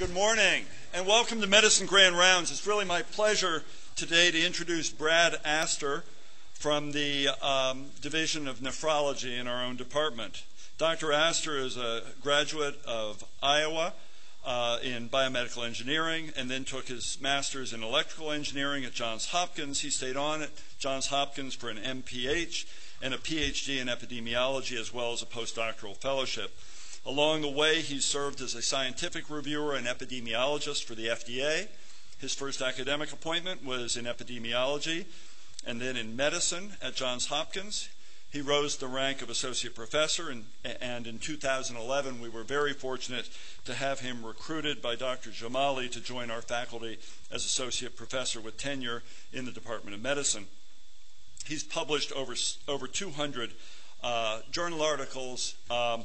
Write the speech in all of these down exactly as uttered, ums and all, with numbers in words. Good morning, and welcome to Medicine Grand Rounds. It's really my pleasure today to introduce Brad Astor from the um, Division of Nephrology in our own department. Doctor Astor is a graduate of Iowa uh, in biomedical engineering and then took his master's in electrical engineering at Johns Hopkins. He stayed on at Johns Hopkins for an M P H and a P H D in epidemiology as well as a postdoctoral fellowship. Along the way, he served as a scientific reviewer and epidemiologist for the F D A. His first academic appointment was in epidemiology and then in medicine at Johns Hopkins. He rose to the rank of associate professor, and, and in two thousand eleven, we were very fortunate to have him recruited by Doctor Jamali to join our faculty as associate professor with tenure in the Department of Medicine. He's published over, over two hundred uh, journal articles, um,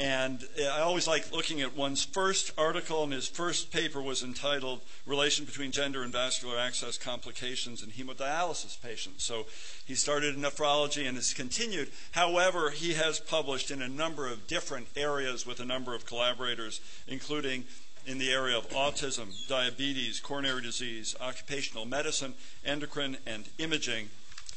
and I always like looking at one's first article, and his first paper was entitled Relation Between Gender and Vascular Access Complications in Hemodialysis Patients. So he started in nephrology and has continued. However, he has published in a number of different areas with a number of collaborators, including in the area of autism, diabetes, coronary disease, occupational medicine, endocrine, and imaging.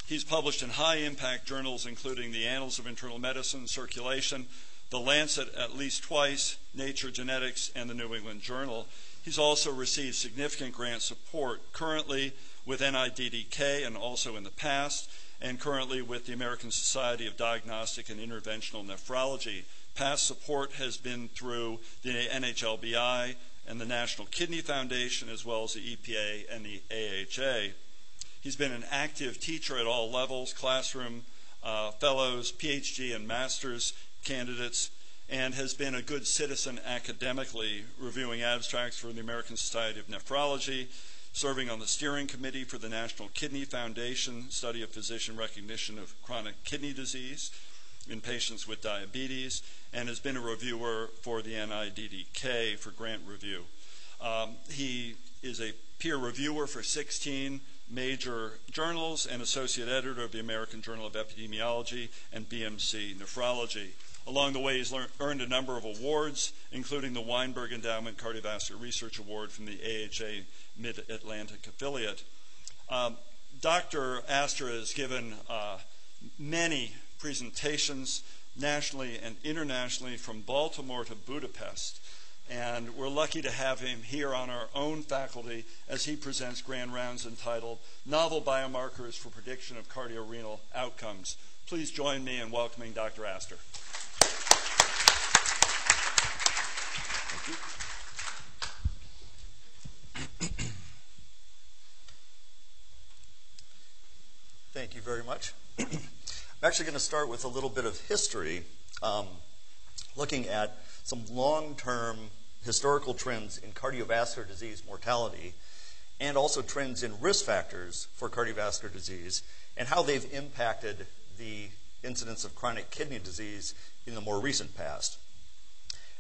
He's published in high-impact journals, including the Annals of Internal Medicine, Circulation, The Lancet at least twice, Nature Genetics, and the New England Journal. He's also received significant grant support, currently with N I D D K and also in the past, and currently with the American Society of Diagnostic and Interventional Nephrology. Past support has been through the N H L B I and the National Kidney Foundation, as well as the E P A and the A H A. He's been an active teacher at all levels, classroom, uh, fellows, P H D, and master's candidates, and has been a good citizen academically, reviewing abstracts for the American Society of Nephrology, serving on the steering committee for the National Kidney Foundation study of physician recognition of chronic kidney disease in patients with diabetes, and has been a reviewer for the N I D D K for grant review. Um, he is a peer reviewer for sixteen major journals and associate editor of the American Journal of Epidemiology and B M C Nephrology. Along the way, he's learned, earned a number of awards, including the Weinberg Endowment Cardiovascular Research Award from the A H A Mid-Atlantic affiliate. Um, Doctor Astor has given uh, many presentations nationally and internationally, from Baltimore to Budapest, and we're lucky to have him here on our own faculty as he presents Grand Rounds entitled Novel Biomarkers for Prediction of Cardiorenal Outcomes. Please join me in welcoming Doctor Astor. Thank you. Thank you very much. I'm actually going to start with a little bit of history, um, looking at some long-term historical trends in cardiovascular disease mortality and also trends in risk factors for cardiovascular disease and how they've impacted the incidence of chronic kidney disease in the more recent past.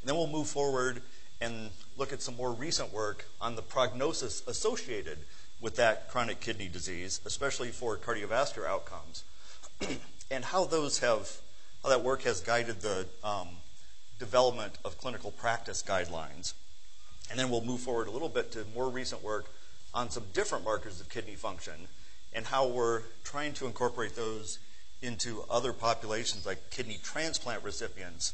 And then we'll move forward and look at some more recent work on the prognosis associated with that chronic kidney disease, especially for cardiovascular outcomes, and how those have, how that work has guided the um, development of clinical practice guidelines. And then we'll move forward a little bit to more recent work on some different markers of kidney function and how we're trying to incorporate those into other populations like kidney transplant recipients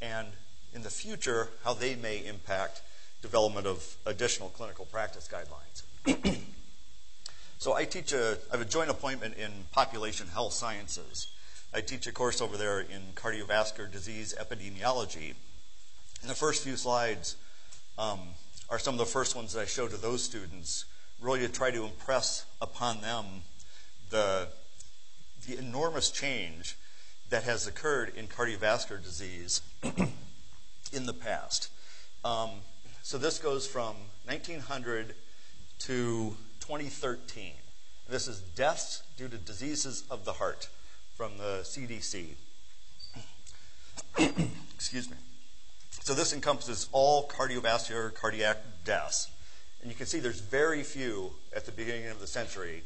and in the future how they may impact development of additional clinical practice guidelines. So I teach a, I have a joint appointment in population health sciences. I teach a course over there in cardiovascular disease epidemiology. And the first few slides um, are some of the first ones that I show to those students, really to try to impress upon them the, the enormous change that has occurred in cardiovascular disease in the past. Um, so this goes from nineteen hundred to twenty thirteen. This is deaths due to diseases of the heart, from the C D C. Excuse me. So this encompasses all cardiovascular cardiac deaths. And you can see there's very few at the beginning of the century,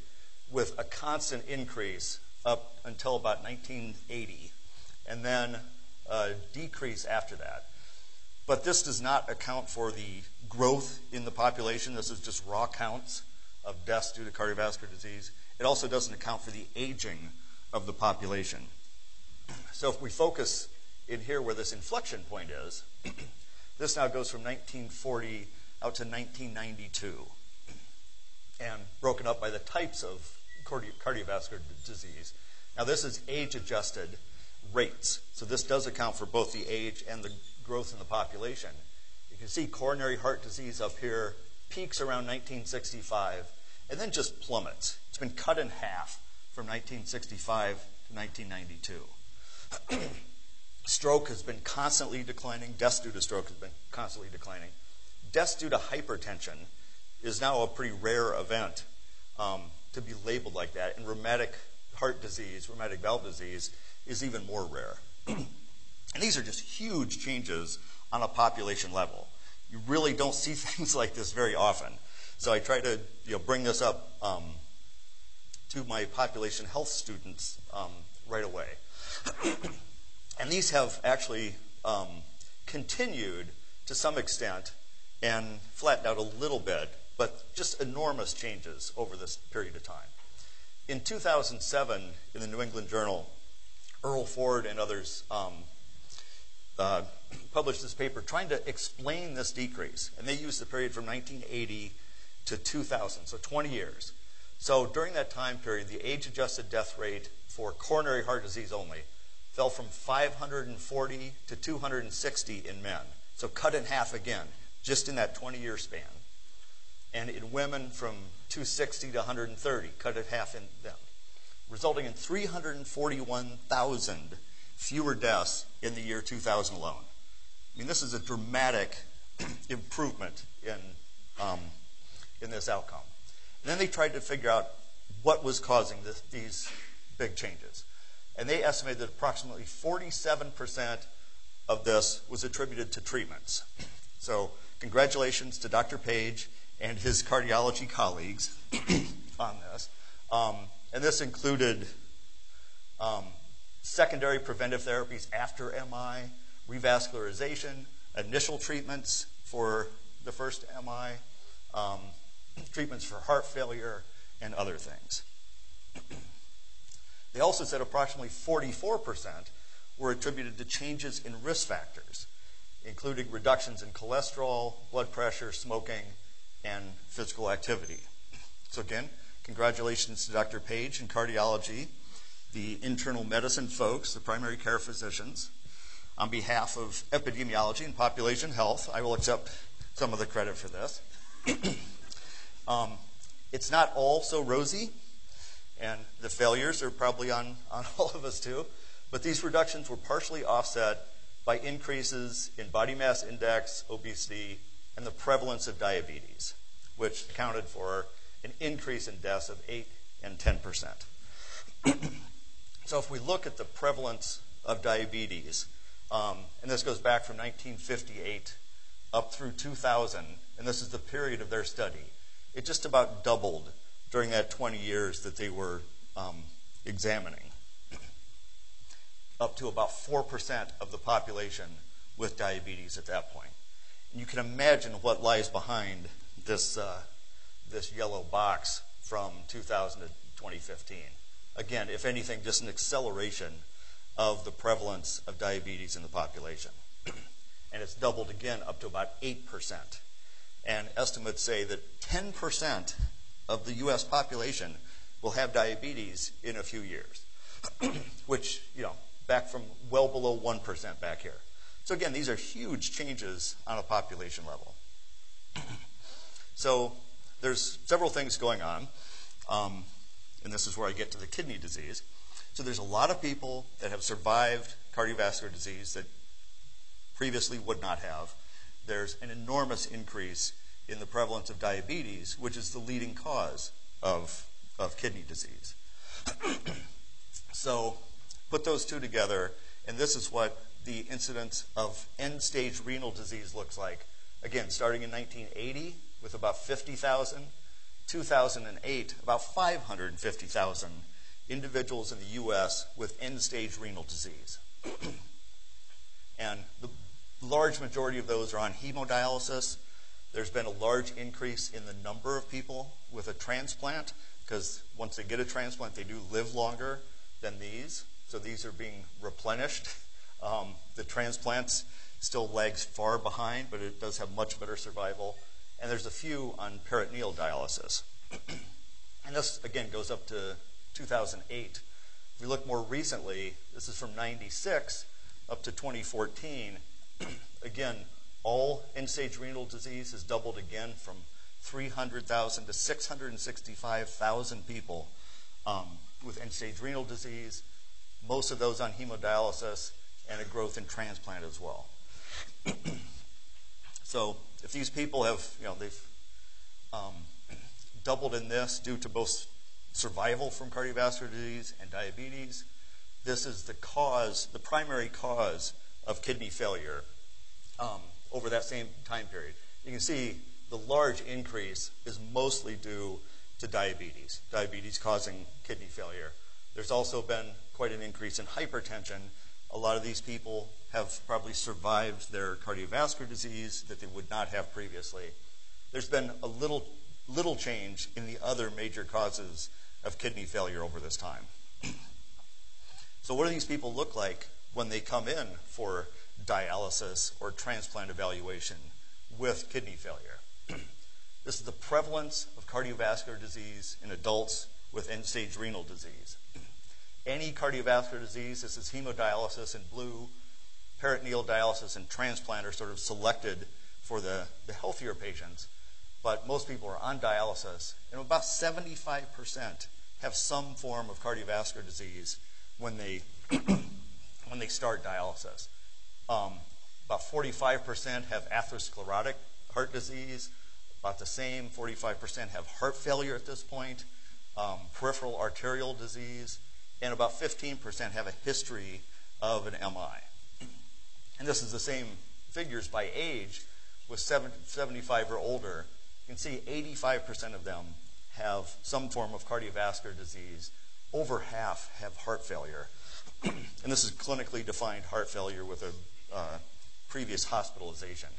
with a constant increase up until about nineteen eighty, and then a decrease after that. But this does not account for the growth in the population. This is just raw counts of deaths due to cardiovascular disease. It also doesn't account for the aging of the population. So if we focus in here where this inflection point is, this now goes from nineteen forty out to nineteen ninety-two, and broken up by the types of cardi- cardiovascular disease. Now this is age-adjusted rates. So this does account for both the age and the growth in the population. You can see coronary heart disease up here peaks around nineteen sixty-five and then just plummets. It's been cut in half from nineteen sixty-five to nineteen ninety-two. Stroke has been constantly declining. Deaths due to stroke has been constantly declining. Deaths due to hypertension is now a pretty rare event um, to be labeled like that. And rheumatic heart disease, rheumatic valve disease, is even more rare. And these are just huge changes on a population level. You really don't see things like this very often. So I try to you know, bring this up um, to my population health students um, right away. And these have actually um, continued to some extent and flattened out a little bit, but just enormous changes over this period of time. In two thousand seven, in the New England Journal, Earl Ford and others um, uh, published this paper trying to explain this decrease. And they used the period from nineteen eighty to two thousand, so twenty years. So during that time period, the age-adjusted death rate for coronary heart disease only fell from five hundred forty to two hundred sixty in men. So cut in half again, just in that twenty-year span. And in women, from two hundred sixty to one hundred thirty, cut in half in them, resulting in three hundred forty-one thousand fewer deaths in the year two thousand alone. I mean, this is a dramatic improvement in, um, in this outcome. And then they tried to figure out what was causing this, these big changes. And they estimated that approximately forty-seven percent of this was attributed to treatments. So congratulations to Doctor Page and his cardiology colleagues on this. Um, And this included um, secondary preventive therapies after M I, revascularization, initial treatments for the first M I, um, treatments for heart failure, and other things. They also said approximately forty-four percent were attributed to changes in risk factors, including reductions in cholesterol, blood pressure, smoking, and physical activity. So again, congratulations to Doctor Page in cardiology, the internal medicine folks, the primary care physicians. On behalf of epidemiology and population health, I will accept some of the credit for this. um, it's not all so rosy, and the failures are probably on, on all of us too, but these reductions were partially offset by increases in body mass index, obesity, and the prevalence of diabetes, which accounted for an increase in deaths of eight and ten percent. So if we look at the prevalence of diabetes, um, and this goes back from nineteen fifty-eight up through two thousand, and this is the period of their study, it just about doubled during that twenty years that they were um, examining, up to about four percent of the population with diabetes at that point. And you can imagine what lies behind this uh, this yellow box from two thousand to twenty fifteen. Again, if anything, just an acceleration of the prevalence of diabetes in the population. And it's doubled again up to about eight percent. And estimates say that ten percent of the U S population will have diabetes in a few years, which, you know, back from well below one percent back here. So again, these are huge changes on a population level. So there's several things going on, um, and this is where I get to the kidney disease. So there's a lot of people that have survived cardiovascular disease that previously would not have. There's an enormous increase in the prevalence of diabetes, which is the leading cause of, of kidney disease. So put those two together, and this is what the incidence of end-stage renal disease looks like. Again, starting in nineteen eighty, with about fifty thousand, two thousand eight, about five hundred fifty thousand individuals in the U S with end-stage renal disease. And the large majority of those are on hemodialysis. There's been a large increase in the number of people with a transplant, because once they get a transplant, they do live longer than these. So these are being replenished. Um, the transplants still lags far behind, but it does have much better survival. And there's a few on peritoneal dialysis. And this, again, goes up to two thousand eight. If we look more recently, this is from ninety-six up to twenty fourteen. Again, all end-stage renal disease has doubled again from three hundred thousand to six hundred sixty-five thousand people um, with end-stage renal disease, most of those on hemodialysis, and a growth in transplant as well. So if these people have, you know, they've um, doubled in this due to both survival from cardiovascular disease and diabetes, this is the cause, the primary cause of kidney failure um, over that same time period. You can see the large increase is mostly due to diabetes, diabetes causing kidney failure. There's also been quite an increase in hypertension. A lot of these people have probably survived their cardiovascular disease that they would not have previously. There's been a little, little change in the other major causes of kidney failure over this time. So what do these people look like when they come in for dialysis or transplant evaluation with kidney failure? This is the prevalence of cardiovascular disease in adults with end-stage renal disease. Any cardiovascular disease, this is hemodialysis in blue, peritoneal dialysis and transplant are sort of selected for the, the healthier patients, but most people are on dialysis, and about seventy-five percent have some form of cardiovascular disease when they, when they start dialysis. Um, about forty-five percent have atherosclerotic heart disease, about the same, forty-five percent have heart failure at this point, um, peripheral arterial disease, and about fifteen percent have a history of an M I. And this is the same figures by age, with seventy-five or older. You can see eighty-five percent of them have some form of cardiovascular disease. Over half have heart failure. And this is clinically defined heart failure with a uh, previous hospitalization.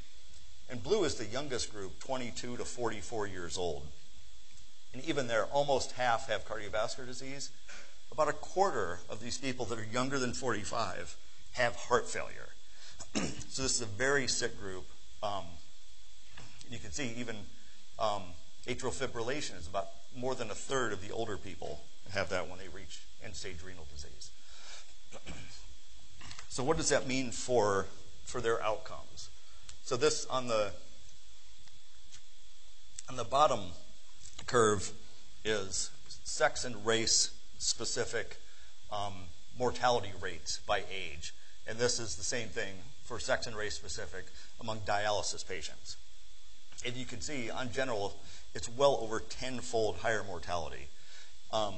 And blue is the youngest group, twenty-two to forty-four years old. And even there, almost half have cardiovascular disease. About a quarter of these people that are younger than forty-five have heart failure. So this is a very sick group. Um, you can see even um, atrial fibrillation is about more than a third of the older people have that when they reach end-stage renal disease. So what does that mean for, for their outcomes? So this on the, on the bottom curve is sex and race specific um, mortality rates by age. And this is the same thing for sex and race specific among dialysis patients. And you can see, on general, it's well over tenfold higher mortality. Um,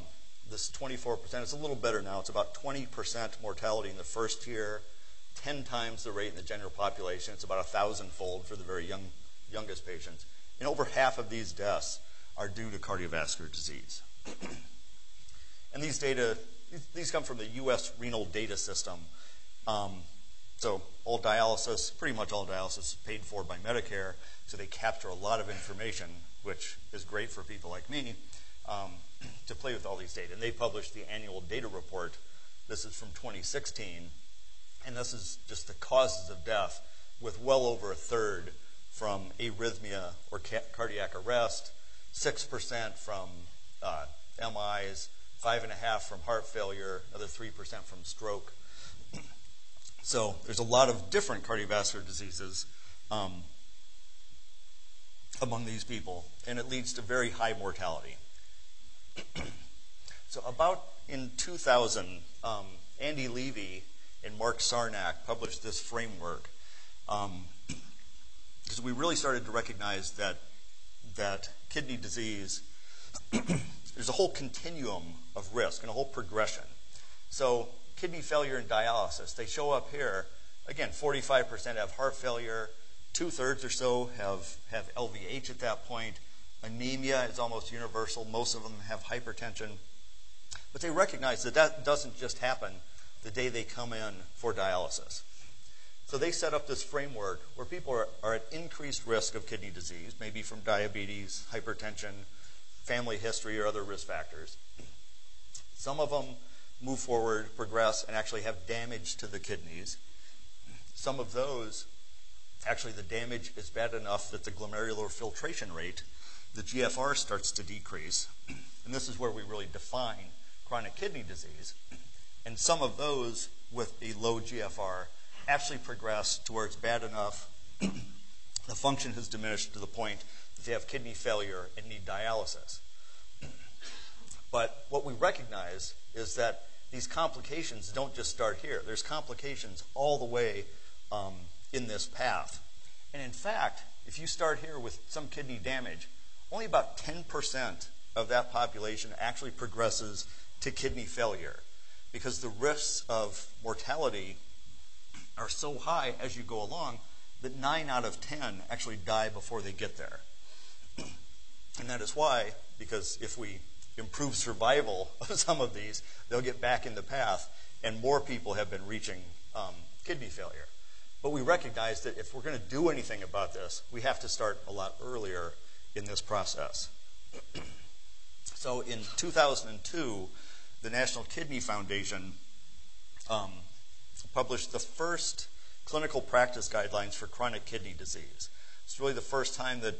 this twenty-four percent, it's a little better now. It's about twenty percent mortality in the first year, ten times the rate in the general population. It's about a thousand-fold for the very young, youngest patients. And over half of these deaths are due to cardiovascular disease. And these data, these come from the U S renal data system. Um, so all dialysis, pretty much all dialysis is paid for by Medicare, so they capture a lot of information, which is great for people like me um, to play with all these data. And they published the annual data report. This is from twenty sixteen, and this is just the causes of death, with well over a third from arrhythmia or ca cardiac arrest, six percent from uh, M Is, five and a half from heart failure, another three percent from stroke. So there's a lot of different cardiovascular diseases um, among these people, and it leads to very high mortality. So about in two thousand, um, Andy Levy and Mark Sarnak published this framework, because um, we really started to recognize that that kidney disease. There's a whole continuum of risk and a whole progression. So kidney failure and dialysis, they show up here. Again, forty-five percent have heart failure. Two-thirds or so have, have L V H at that point. Anemia is almost universal. Most of them have hypertension. But they recognize that that doesn't just happen the day they come in for dialysis. So they set up this framework where people are, are at increased risk of kidney disease, maybe from diabetes, hypertension, family history, or other risk factors. Some of them move forward, progress, and actually have damage to the kidneys. Some of those, actually the damage is bad enough that the glomerular filtration rate, the G F R, starts to decrease. And this is where we really define chronic kidney disease. And some of those with a low G F R actually progress to where it's bad enough, the function has diminished to the point that they have kidney failure and need dialysis. But what we recognize is that these complications don't just start here. There's complications all the way um, in this path. And in fact, if you start here with some kidney damage, only about ten percent of that population actually progresses to kidney failure, because the risks of mortality are so high as you go along that nine out of ten actually die before they get there. And that is why, because if we improve survival of some of these, they'll get back in the path and more people have been reaching um, kidney failure. But we recognize that if we're going to do anything about this, we have to start a lot earlier in this process. So in two thousand two, the National Kidney Foundation um, published the first clinical practice guidelines for chronic kidney disease. It's really the first time that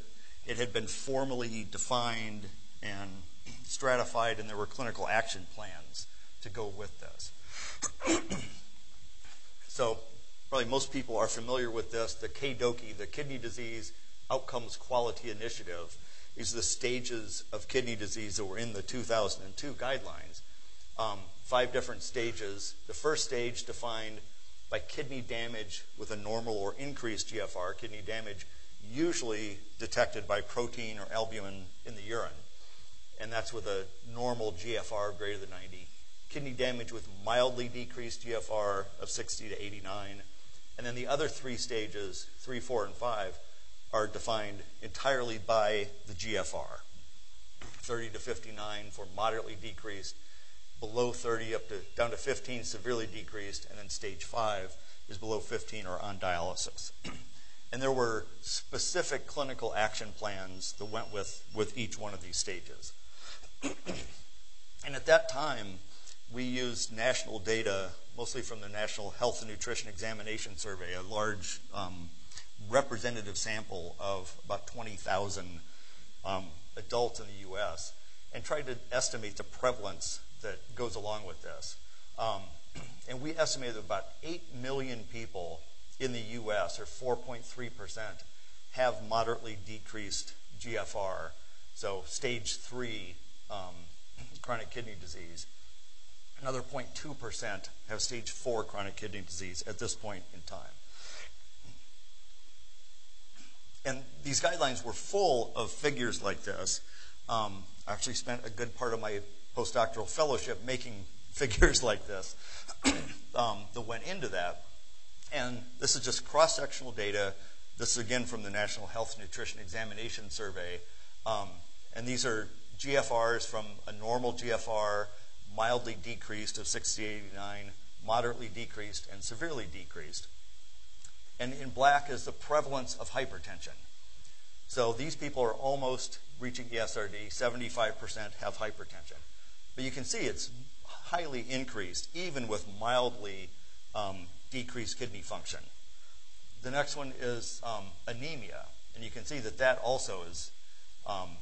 it had been formally defined and stratified, and there were clinical action plans to go with this. So probably most people are familiar with this, the K DOKI, the Kidney Disease Outcomes Quality Initiative, is the stages of kidney disease that were in the two thousand two guidelines. Um, five different stages. The first stage defined by kidney damage with a normal or increased G F R, kidney damage usually detected by protein or albumin in the urine, and that's with a normal G F R of greater than ninety. Kidney damage with mildly decreased G F R of sixty to eighty-nine, and then the other three stages, three, four, and five, are defined entirely by the G F R. thirty to fifty-nine for moderately decreased, below thirty up to down to fifteen severely decreased, and then stage five is below fifteen or on dialysis. And there were specific clinical action plans that went with, with each one of these stages. And at that time, we used national data, mostly from the National Health and Nutrition Examination Survey, a large um, representative sample of about twenty thousand um, adults in the U S, and tried to estimate the prevalence that goes along with this. Um, and we estimated about eight million people in the U S, or four point three percent, have moderately decreased G F R, so stage three um, chronic kidney disease. Another zero point two percent have stage four chronic kidney disease at this point in time. And these guidelines were full of figures like this. Um, I actually spent a good part of my postdoctoral fellowship making figures like this um, that went into that. And this is just cross-sectional data. This is, again, from the National Health and Nutrition Examination Survey. Um, and these are G F Rs from a normal G F R, mildly decreased of sixty to eighty-nine, moderately decreased, and severely decreased. And in black is the prevalence of hypertension. So these people are almost reaching E S R D. seventy-five percent have hypertension. But you can see it's highly increased, even with mildly um, decreased kidney function. The next one is um, anemia. And you can see that that also is um,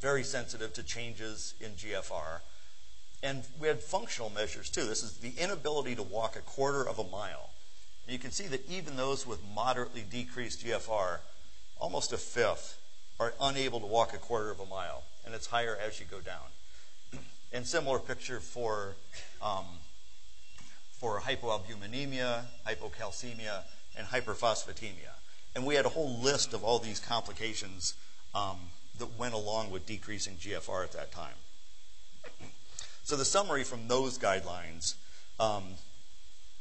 very sensitive to changes in G F R. And we had functional measures, too. This is the inability to walk a quarter of a mile. And you can see that even those with moderately decreased G F R, almost a fifth, are unable to walk a quarter of a mile. And it's higher as you go down. And similar picture for um, for hypoalbuminemia, hypocalcemia, and hyperphosphatemia. And we had a whole list of all these complications um, that went along with decreasing G F R at that time. So the summary from those guidelines, um,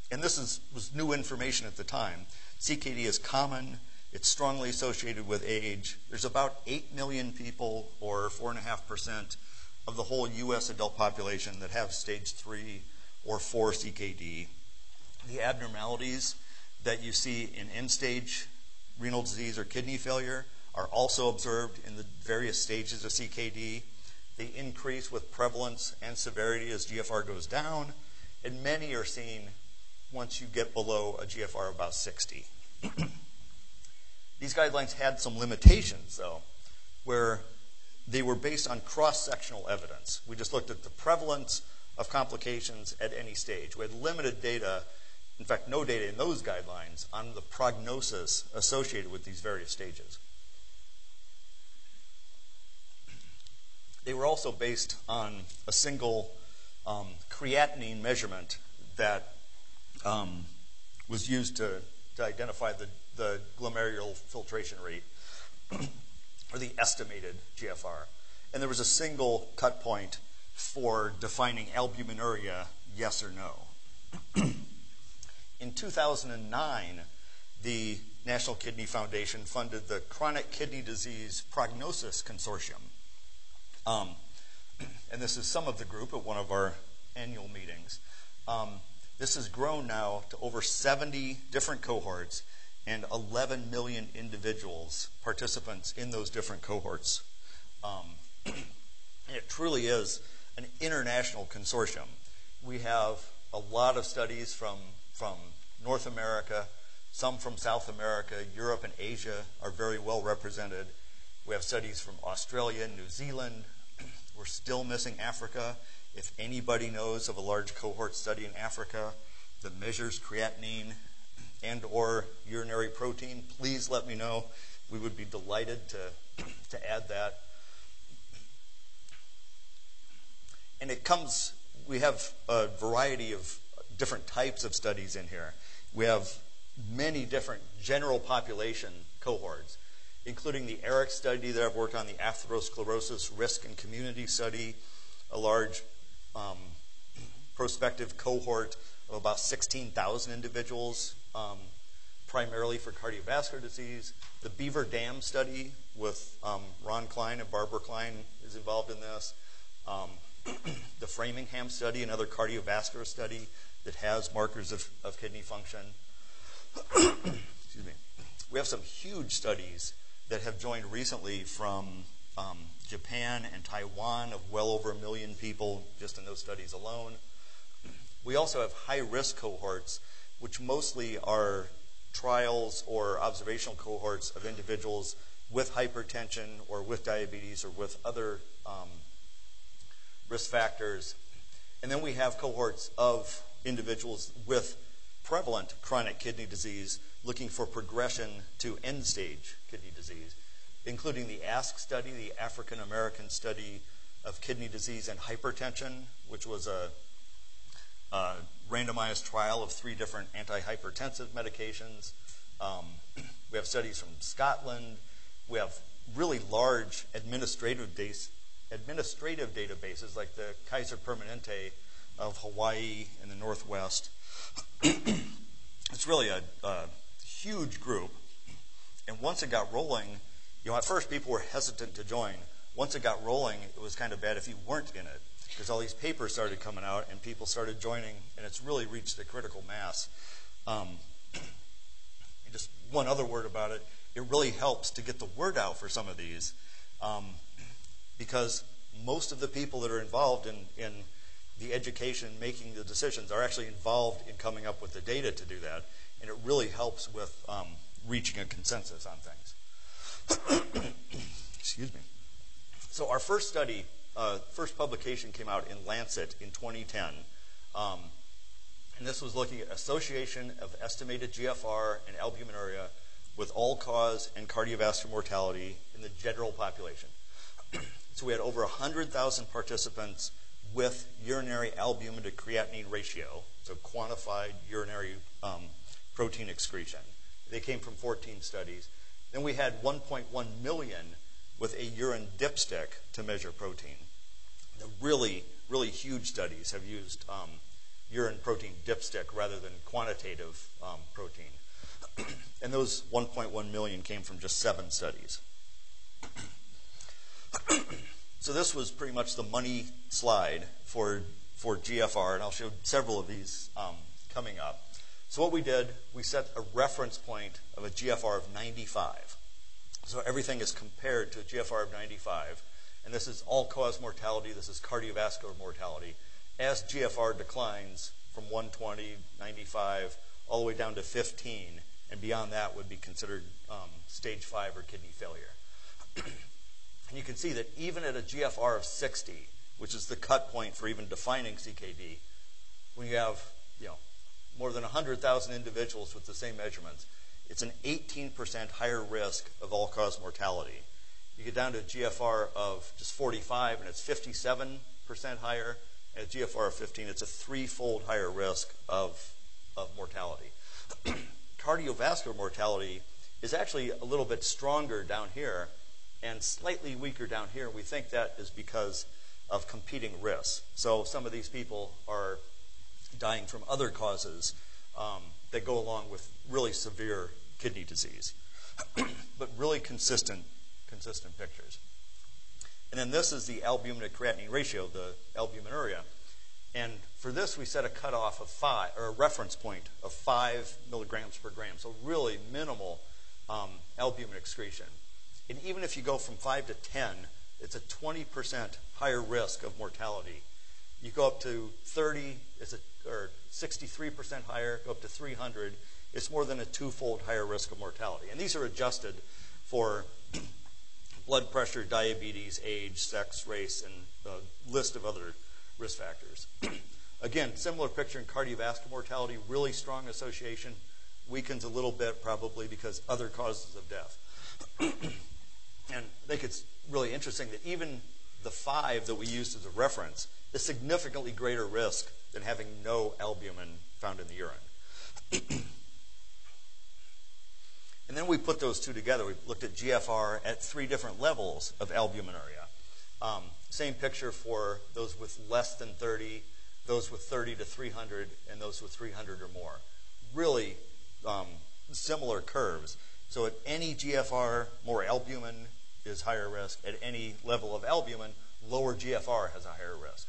and this is, was new information at the time, C K D is common, it's strongly associated with age. There's about eight million people, or four point five percent of the whole U S adult population, that have stage three or four C K D. The abnormalities that you see in end-stage renal disease or kidney failure are also observed in the various stages of C K D. They increase with prevalence and severity as G F R goes down, and many are seen once you get below a G F R of about sixty. These guidelines had some limitations, though, where they were based on cross-sectional evidence. We just looked at the prevalence of complications at any stage. We had limited data, in fact, no data in those guidelines, on the prognosis associated with these various stages. They were also based on a single um, creatinine measurement that um, was used to, to identify the, the glomerular filtration rate, or the estimated G F R. And there was a single cut point for defining albuminuria, yes or no. In two thousand nine, the National Kidney Foundation funded the Chronic Kidney Disease Prognosis Consortium. Um, and this is some of the group at one of our annual meetings. Um, this has grown now to over seventy different cohorts and eleven million individuals, participants in those different cohorts. Um, it truly is an international consortium. We have a lot of studies from, from North America, some from South America, Europe and Asia are very well represented. We have studies from Australia, New Zealand. We're still missing Africa. If anybody knows of a large cohort study in Africa that measures creatinine and or urinary protein, please let me know. We would be delighted to, to add that. And it comes, we have a variety of different types of studies in here. We have many different general population cohorts, including the ERIC study that I've worked on, the atherosclerosis risk and community study, a large um, prospective cohort of about sixteen thousand individuals, um, primarily for cardiovascular disease. The Beaver Dam study with um, Ron Klein and Barbara Klein is involved in this. Um, the Framingham study, another cardiovascular study that has markers of, of kidney function. Excuse me. We have some huge studies that have joined recently from um, Japan and Taiwan of well over a million people just in those studies alone. We also have high-risk cohorts, which mostly are trials or observational cohorts of individuals with hypertension or with diabetes or with other um, risk factors. And then we have cohorts of individuals with prevalent chronic kidney disease looking for progression to end-stage kidney disease, including the ASK study, the African American Study of Kidney Disease and Hypertension, which was a, a randomized trial of three different antihypertensive medications. Um, we have studies from Scotland. We have really large administrative, base, administrative databases like the Kaiser Permanente of Hawaii in the Northwest. It's really a, a huge group. And once it got rolling, you know, at first people were hesitant to join. Once it got rolling, it was kind of bad if you weren't in it, because all these papers started coming out and people started joining, and it's really reached a critical mass. Um, just one other word about it, it really helps to get the word out for some of these, um, because most of the people that are involved in, in the education, making the decisions, are actually involved in coming up with the data to do that, and it really helps with um, reaching a consensus on things. Excuse me. So our first study, uh, first publication came out in Lancet in twenty ten, um, and this was looking at association of estimated G F R and albuminuria with all-cause and cardiovascular mortality in the general population. So we had over one hundred thousand participants with urinary albumin to creatinine ratio, so quantified urinary um, protein excretion. They came from fourteen studies. Then we had one point one million with a urine dipstick to measure protein. The really, really huge studies have used um, urine protein dipstick rather than quantitative um, protein. And those one point one million came from just seven studies. So this was pretty much the money slide for, for G F R, and I'll show several of these um, coming up. So what we did, we set a reference point of a G F R of ninety-five. So everything is compared to a G F R of ninety-five. And this is all-cause mortality. This is cardiovascular mortality. As G F R declines from one twenty, ninety-five, all the way down to fifteen, and beyond that would be considered um, stage five or kidney failure. And you can see that even at a G F R of sixty, which is the cut point for even defining C K D, when you have, you know, more than one hundred thousand individuals with the same measurements, it's an eighteen percent higher risk of all-cause mortality. You get down to a G F R of just forty-five, and it's fifty-seven percent higher. At a G F R of fifteen, it's a threefold higher risk of, of mortality. Cardiovascular mortality is actually a little bit stronger down here and slightly weaker down here. We think that is because of competing risks. So some of these people are dying from other causes um, that go along with really severe kidney disease. But really consistent, consistent pictures. And then this is the albumin to creatinine ratio, the albuminuria. And for this, we set a cutoff of five, or a reference point of five milligrams per gram. So really minimal um, albumin excretion. And even if you go from five to ten, it's a twenty percent higher risk of mortality. You go up to thirty, it's a, or sixty-three percent higher, go up to three hundred, it's more than a twofold higher risk of mortality. And these are adjusted for blood pressure, diabetes, age, sex, race, and the list of other risk factors. Again, similar picture in cardiovascular mortality, really strong association, weakens a little bit probably because other causes of death. And I think it's really interesting that even the five that we used as a reference is significantly greater risk than having no albumin found in the urine. And then we put those two together. We looked at G F R at three different levels of albuminuria. Um, same picture for those with less than thirty, those with thirty to three hundred, and those with three hundred or more. Really um, similar curves. So at any G F R, more albumin is higher risk. At any level of albumin, lower G F R has a higher risk.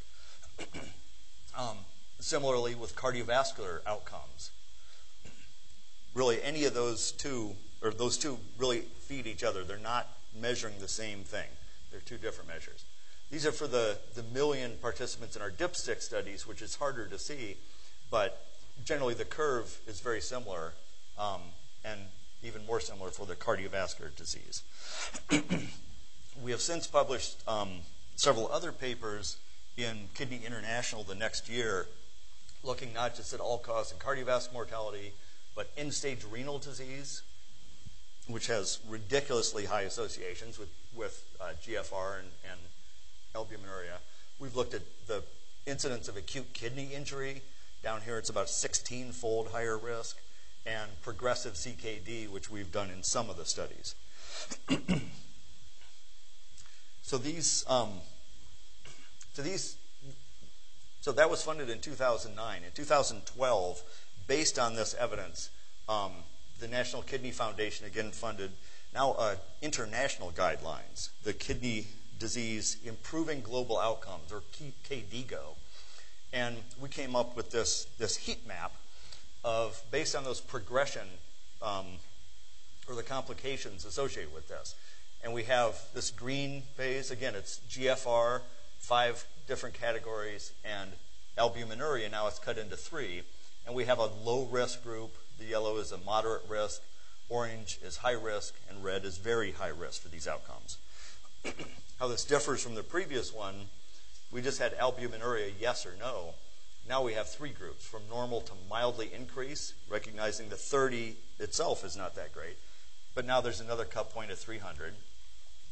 um, similarly with cardiovascular outcomes. Really any of those two, or those two really feed each other. They're not measuring the same thing. They're two different measures. These are for the, the million participants in our dipstick studies, which is harder to see, but generally the curve is very similar, um, and even more similar for the cardiovascular disease. We have since published um, several other papers in Kidney International the next year, looking not just at all-cause and cardiovascular mortality, but end-stage renal disease, which has ridiculously high associations with, with uh, G F R and, and albuminuria. We've looked at the incidence of acute kidney injury. Down here it's about sixteen-fold higher risk, and progressive C K D, which we've done in some of the studies. So these, um, so these, so that was funded in two thousand nine. In two thousand twelve, based on this evidence, um, the National Kidney Foundation again funded now uh, international guidelines, the Kidney Disease Improving Global Outcomes, or K D O K I, and we came up with this this heat map of, based on those progression um, or the complications associated with this. And we have this green phase. Again, it's G F R, five different categories, and albuminuria. Now it's cut into three. And we have a low-risk group. The yellow is a moderate risk, orange is high risk, and red is very high risk for these outcomes. How this differs from the previous one, we just had albuminuria, yes or no. Now we have three groups, from normal to mildly increase, recognizing the thirty itself is not that great. But now there's another cut point of three hundred.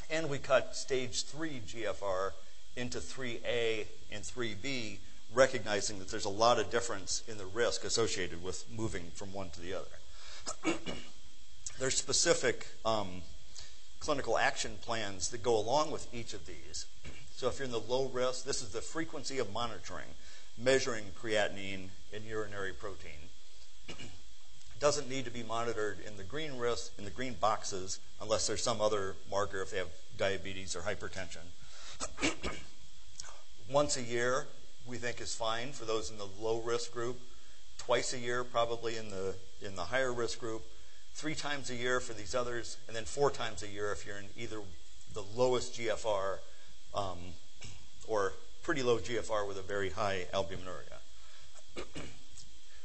And we cut stage three G F R into three A and three B, recognizing that there's a lot of difference in the risk associated with moving from one to the other. There's specific um, clinical action plans that go along with each of these. So if you're in the low risk, this is the frequency of monitoring, measuring creatinine and urinary protein. Doesn't need to be monitored in the green risk, in the green boxes, unless there's some other marker if they have diabetes or hypertension. Once a year, we think is fine for those in the low risk group, twice a year probably in the in the higher risk group, three times a year for these others, and then four times a year if you're in either the lowest G F R um, or pretty low G F R with a very high albuminuria.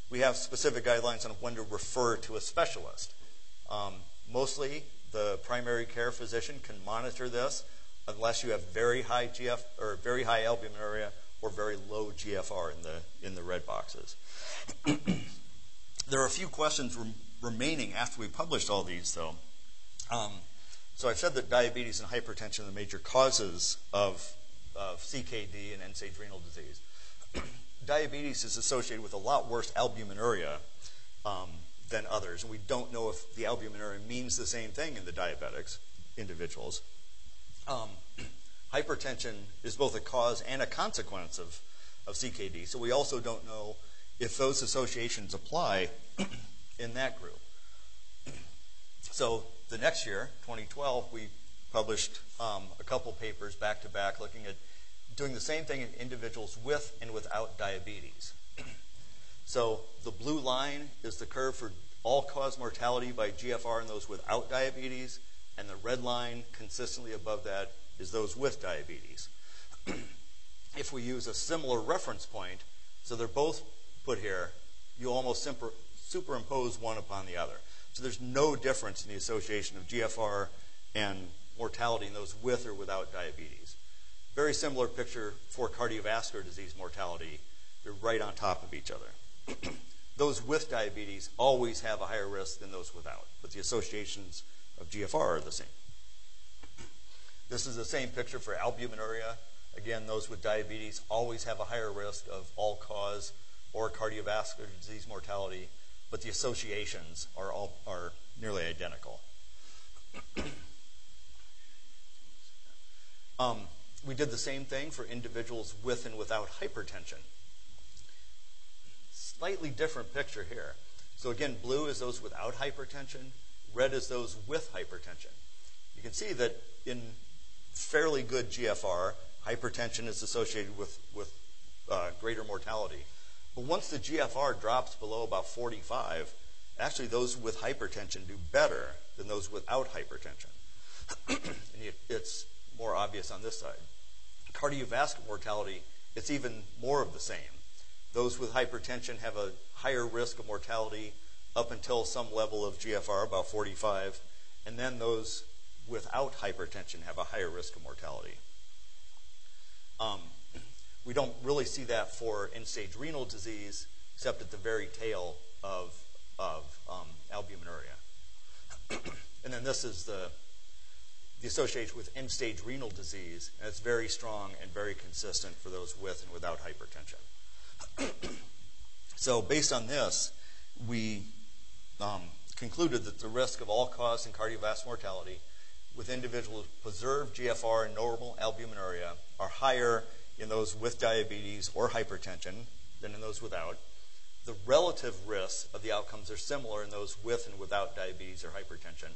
We have specific guidelines on when to refer to a specialist. Um, mostly the primary care physician can monitor this unless you have very high G F or very high albuminuria or very low G F R in the in the red boxes. There are a few questions rem remaining after we published all these, though. Um, so I've said that diabetes and hypertension are the major causes of, of C K D and end-stage renal disease. Diabetes is associated with a lot worse albuminuria um, than others, and we don't know if the albuminuria means the same thing in the diabetics individuals. Um, hypertension is both a cause and a consequence of, of C K D, so we also don't know if those associations apply in that group. So the next year, twenty twelve, we published um, a couple papers back-to-back looking at doing the same thing in individuals with and without diabetes. So the blue line is the curve for all-cause mortality by G F R in those without diabetes, and the red line consistently above that is those with diabetes. If we use a similar reference point, so they're both put here, you almost superimpose one upon the other. So there's no difference in the association of G F R and mortality in those with or without diabetes. Very similar picture for cardiovascular disease mortality. They're right on top of each other. Those with diabetes always have a higher risk than those without, but the associations of G F R are the same. This is the same picture for albuminuria. Again, those with diabetes always have a higher risk of all-cause or cardiovascular disease mortality, but the associations are, all, are nearly identical. um, we did the same thing for individuals with and without hypertension. Slightly different picture here. So again, blue is those without hypertension, red is those with hypertension. You can see that in fairly good G F R, hypertension is associated with, with uh, greater mortality. But once the G F R drops below about forty-five, actually those with hypertension do better than those without hypertension. And it's more obvious on this side. Cardiovascular mortality, it's even more of the same. Those with hypertension have a higher risk of mortality up until some level of G F R, about forty-five, and then those without hypertension have a higher risk of mortality. Um, we don't really see that for end-stage renal disease, except at the very tail of, of um, albuminuria. And then this is the, the association with end-stage renal disease, and it's very strong and very consistent for those with and without hypertension. So based on this, we um, concluded that the risk of all-cause and cardiovascular mortality with individuals with preserved G F R and normal albuminuria are higher in those with diabetes or hypertension than in those without. The relative risks of the outcomes are similar in those with and without diabetes or hypertension.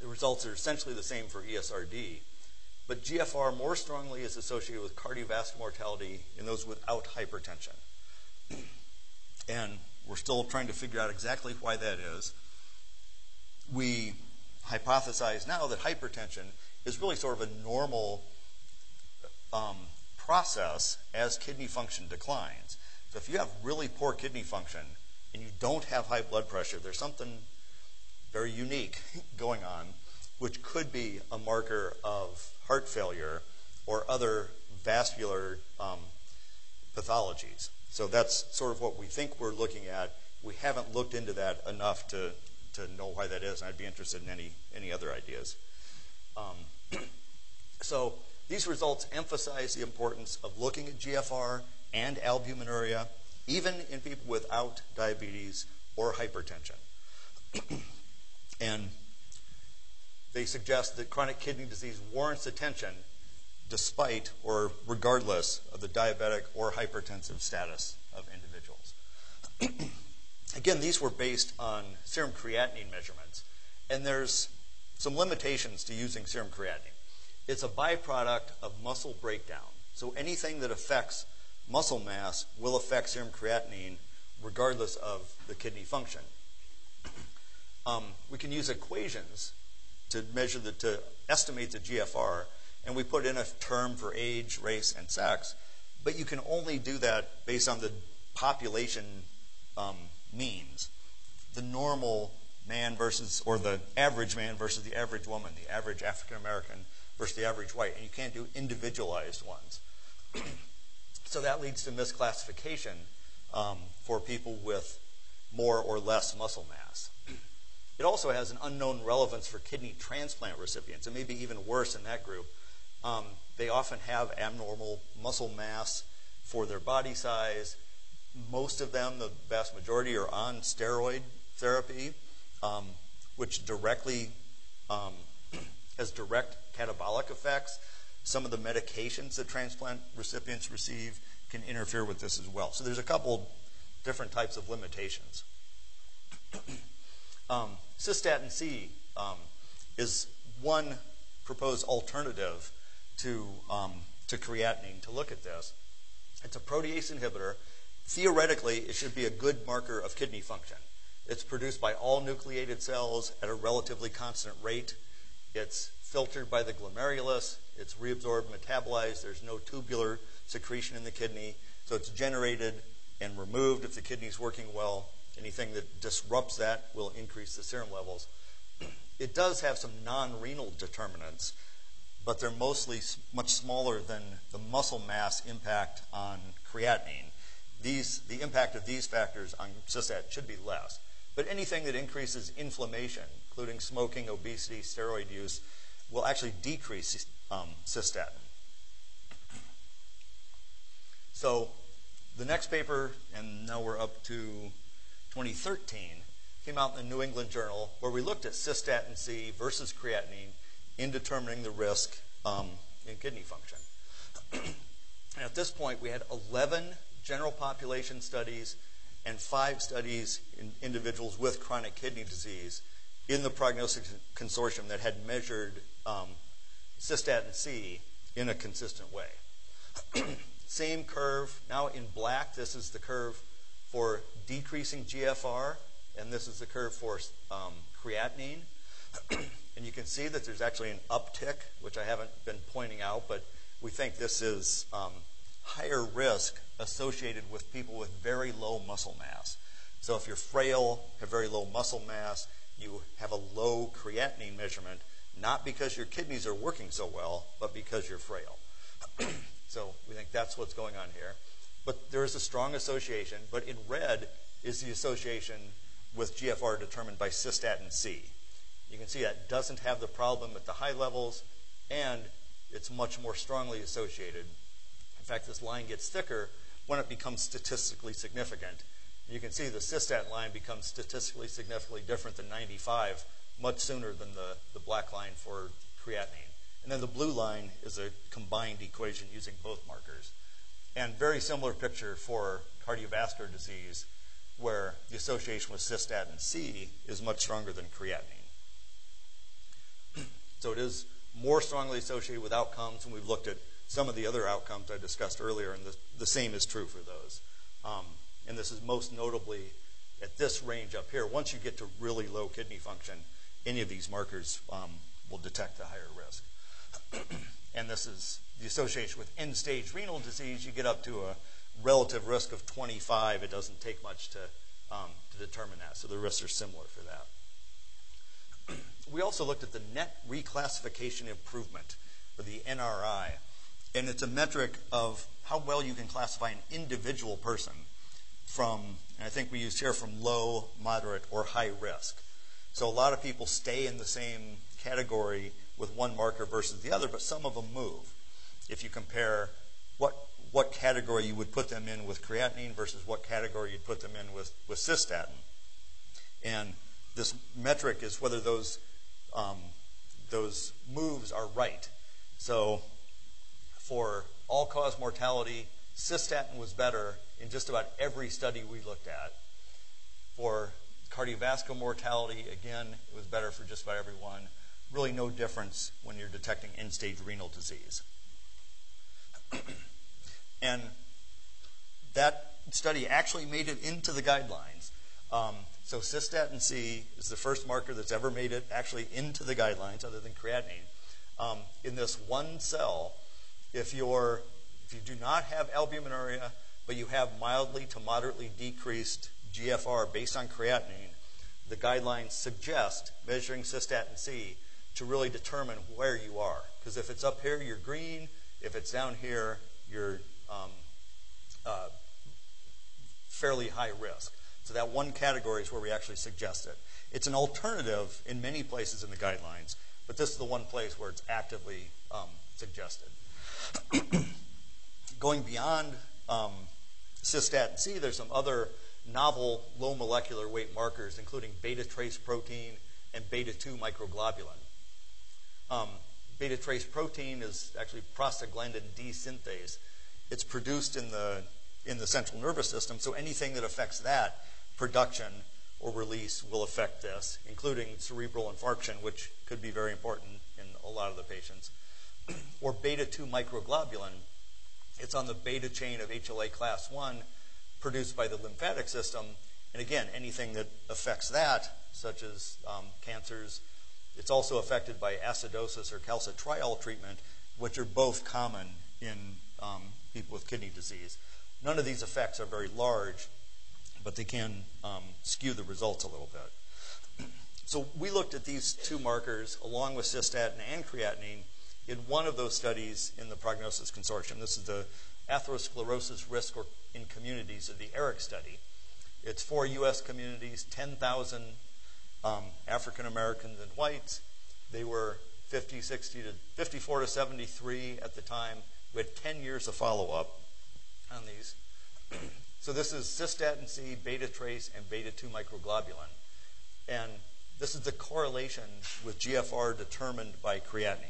The results are essentially the same for E S R D, but G F R more strongly is associated with cardiovascular mortality in those without hypertension. And we're still trying to figure out exactly why that is. We hypothesize now that hypertension is really sort of a normal um, process as kidney function declines. So if you have really poor kidney function and you don't have high blood pressure, there's something very unique going on, which could be a marker of heart failure or other vascular um, pathologies. So that's sort of what we think we're looking at. We haven't looked into that enough to to know why that is, and I'd be interested in any, any other ideas. Um, so these results emphasize the importance of looking at G F R and albuminuria, even in people without diabetes or hypertension. And they suggest that chronic kidney disease warrants attention despite or regardless of the diabetic or hypertensive status of individuals. Again, these were based on serum creatinine measurements, and there's some limitations to using serum creatinine. It's a byproduct of muscle breakdown, so anything that affects muscle mass will affect serum creatinine regardless of the kidney function. Um, we can use equations to measure the, to estimate the G F R, and we put in a term for age, race, and sex, but you can only do that based on the population um, means, the normal man versus, or the average man versus the average woman, the average African-American versus the average white, and you can't do individualized ones. So that leads to misclassification um, for people with more or less muscle mass. It also has an unknown relevance for kidney transplant recipients. It may be even worse in that group. Um, they often have abnormal muscle mass for their body size. Most of them, the vast majority, are on steroid therapy, um, which directly um, has direct catabolic effects. Some of the medications that transplant recipients receive can interfere with this as well. So there's a couple different types of limitations. Um, Cystatin C um, is one proposed alternative to, um, to creatinine to look at this. It's a protease inhibitor. Theoretically, it should be a good marker of kidney function. It's produced by all nucleated cells at a relatively constant rate. It's filtered by the glomerulus. It's reabsorbed, metabolized. There's no tubular secretion in the kidney. So it's generated and removed if the kidney's working well. Anything that disrupts that will increase the serum levels. It does have some non-renal determinants, but they're mostly much smaller than the muscle mass impact on creatinine. These, the impact of these factors on cystatin should be less. But anything that increases inflammation, including smoking, obesity, steroid use, will actually decrease um, cystatin. So the next paper, and now we're up to twenty thirteen, came out in the New England Journal, where we looked at cystatin C versus creatinine in determining the risk um, in kidney function. And at this point, we had eleven general population studies and five studies in individuals with chronic kidney disease in the prognostic consortium that had measured um, cystatin C in a consistent way. Same curve, now in black, this is the curve for decreasing G F R, and this is the curve for um, creatinine. And you can see that there's actually an uptick, which I haven't been pointing out, but we think this is um, higher risk associated with people with very low muscle mass. So if you're frail, have very low muscle mass, you have a low creatinine measurement, not because your kidneys are working so well, but because you're frail. So we think that's what's going on here. But there is a strong association, but in red is the association with G F R determined by cystatin C. You can see that doesn't have the problem at the high levels, and it's much more strongly associated. In fact, this line gets thicker when it becomes statistically significant. You can see the cystatin line becomes statistically significantly different than ninety-five much sooner than the, the black line for creatinine. And then the blue line is a combined equation using both markers. And very similar picture for cardiovascular disease, where the association with cystatin C is much stronger than creatinine. So it is more strongly associated with outcomes, and we've looked at some of the other outcomes I discussed earlier, and the, the same is true for those. Um, and this is most notably at this range up here. Once you get to really low kidney function, any of these markers um, will detect the higher risk. And this is the association with end-stage renal disease. You get up to a relative risk of twenty-five. It doesn't take much to, um, to determine that. So the risks are similar for that. We also looked at the net reclassification improvement, or the N R I. And it's a metric of how well you can classify an individual person from, and I think we used here, from low, moderate, or high risk. So a lot of people stay in the same category with one marker versus the other, but some of them move. If you compare what, what category you would put them in with creatinine versus what category you'd put them in with, with cystatin. And this metric is whether those, um, those moves are right. So for all-cause mortality, cystatin was better in just about every study we looked at. For cardiovascular mortality, again, it was better for just about everyone. Really no difference when you're detecting end-stage renal disease. And that study actually made it into the guidelines. Um, so cystatin C is the first marker that's ever made it actually into the guidelines, other than creatinine. Um, in this one cell, if you're if you do not have albuminuria, but you have mildly to moderately decreased G F R based on creatinine, the guidelines suggest measuring cystatin C to really determine where you are. Because if it's up here, you're green. If it's down here, you're um, uh, fairly high risk. So that one category is where we actually suggest it. It's an alternative in many places in the guidelines, but this is the one place where it's actively um, suggested. Going beyond um, cystatin C, there's some other novel low molecular weight markers, including beta trace protein and beta two microglobulin. Um, beta trace protein is actually prostaglandin D synthase. It's produced in the in the central nervous system, so anything that affects that production or release will affect this, including cerebral infarction, which could be very important in a lot of the patients. Or beta two microglobulin. It's on the beta chain of H L A class one, produced by the lymphatic system. And again, anything that affects that, such as um, cancers, it's also affected by acidosis or calcitriol treatment, which are both common in um, people with kidney disease. None of these effects are very large, but they can um, skew the results a little bit. So we looked at these two markers along with cystatin and creatinine in one of those studies in the prognosis consortium. This is the atherosclerosis risk or in communities of the ERIC study. It's four U S communities, ten thousand um, African Americans and whites. They were fifty, sixty to, fifty-four to seventy-three at the time. We had ten years of follow-up on these. So this is cystatin C, beta trace, and beta two microglobulin. And this is the correlation with G F R determined by creatinine.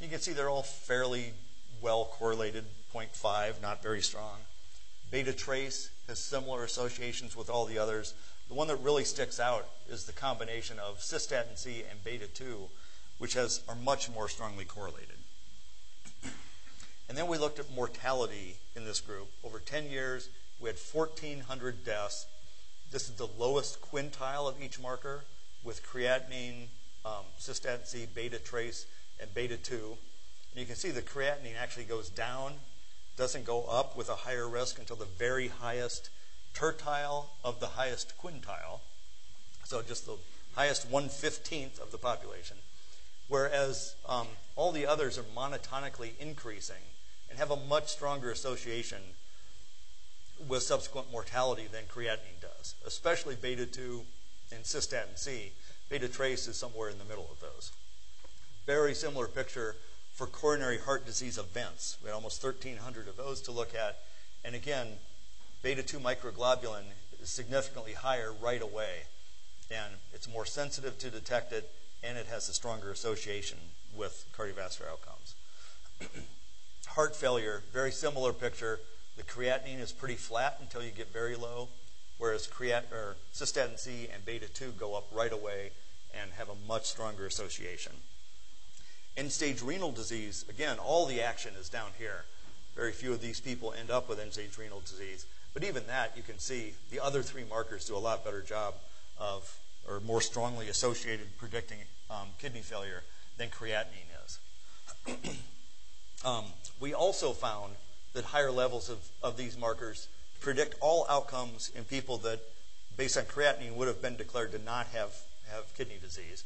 You can see they're all fairly well correlated, zero point five, not very strong. Beta trace has similar associations with all the others. The one that really sticks out is the combination of cystatin C and beta two, which has, are much more strongly correlated. And then we looked at mortality in this group. Over ten years, we had fourteen hundred deaths. This is the lowest quintile of each marker with creatinine, um, cystatin C, beta trace, and beta two. And you can see the creatinine actually goes down, doesn't go up with a higher risk until the very highest tertile of the highest quintile, so just the highest one fifteenth of the population, whereas um, all the others are monotonically increasing and have a much stronger association with subsequent mortality than creatinine does, especially beta two and cystatin C. Beta trace is somewhere in the middle of those. Very similar picture for coronary heart disease events. We had almost thirteen hundred of those to look at. And again, beta two microglobulin is significantly higher right away. And it's more sensitive to detect it, and it has a stronger association with cardiovascular outcomes. Heart failure, very similar picture. The creatinine is pretty flat until you get very low, whereas creat or cystatin C and beta two go up right away and have a much stronger association. End-stage renal disease, again, all the action is down here. Very few of these people end up with end-stage renal disease. But even that, you can see the other three markers do a lot better job of, or more strongly associated predicting um, kidney failure than creatinine is. um, we also found that higher levels of, of these markers predict all outcomes in people that, based on creatinine, would have been declared to not have, have kidney disease.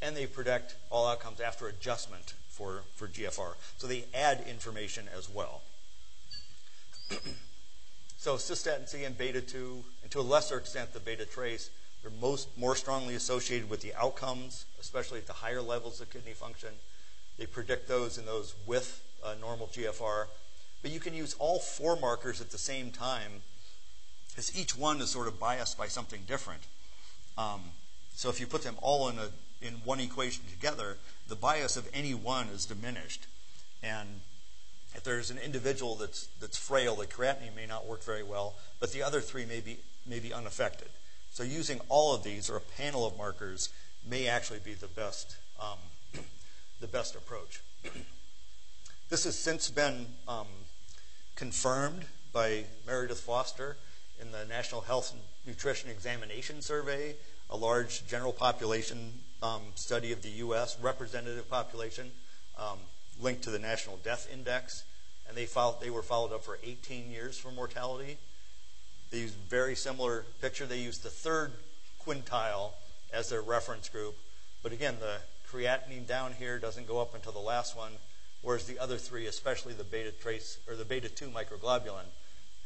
And they predict all outcomes after adjustment for, for G F R. So they add information as well. So cystatin C and beta two, and to a lesser extent the beta trace, they're most, more strongly associated with the outcomes, especially at the higher levels of kidney function. They predict those in those with uh, normal G F R. But you can use all four markers at the same time, because each one is sort of biased by something different. Um, so if you put them all in a in one equation together, the bias of any one is diminished. And if there's an individual that's, that's frail, the creatinine may not work very well, but the other three may be, may be unaffected. So using all of these or a panel of markers may actually be the best, um, the best approach. This has since been um, confirmed by Meredith Foster in the National Health and Nutrition Examination Survey, a large general population um, study of the U S, representative population, um, linked to the National Death Index. And they, followed, they were followed up for eighteen years for mortality. They used very similar picture. They used the third quintile as their reference group. But again, the creatinine down here doesn't go up until the last one, whereas the other three, especially the beta trace or the beta two microglobulin,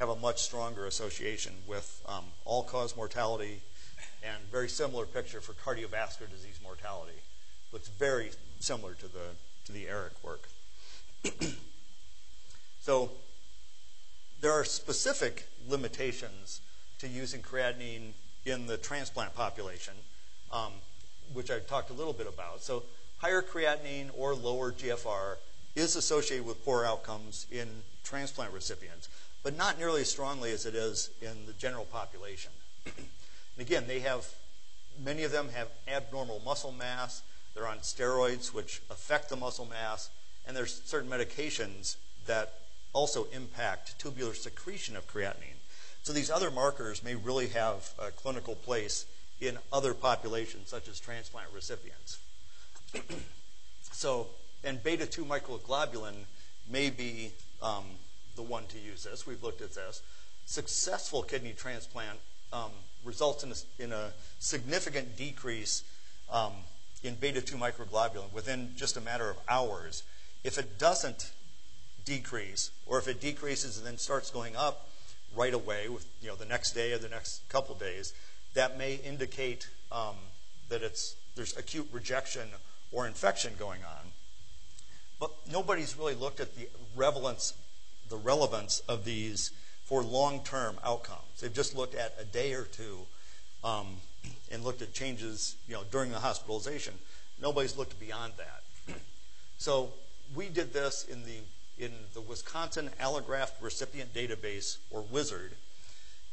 have a much stronger association with um, all-cause mortality, and very similar picture for cardiovascular disease mortality. Looks very similar to the to the ERIC work. So there are specific limitations to using creatinine in the transplant population, um, which I've talked a little bit about. So higher creatinine or lower G F R is associated with poor outcomes in transplant recipients, but not nearly as strongly as it is in the general population. And again, they have, many of them have abnormal muscle mass, they're on steroids which affect the muscle mass, and there's certain medications that also impact tubular secretion of creatinine. So these other markers may really have a clinical place in other populations, such as transplant recipients. So, and beta two microglobulin may be um, the one to use this. We've looked at this. Successful kidney transplant um, results in a, in a significant decrease um, in beta two microglobulin within just a matter of hours. If it doesn't decrease, or if it decreases and then starts going up right away, with you know the next day or the next couple days, that may indicate um, that it's there's acute rejection or infection going on. But nobody's really looked at the relevance, the relevance of these for long-term outcomes. They've just looked at a day or two, um, and looked at changes you know during the hospitalization. Nobody's looked beyond that. So we did this in the in the Wisconsin Allograft Recipient Database, or WIZARD,